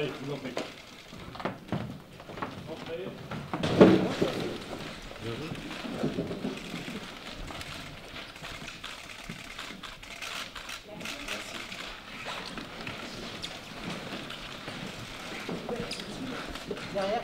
Allez, je vous en prie. Entrez. Derrière.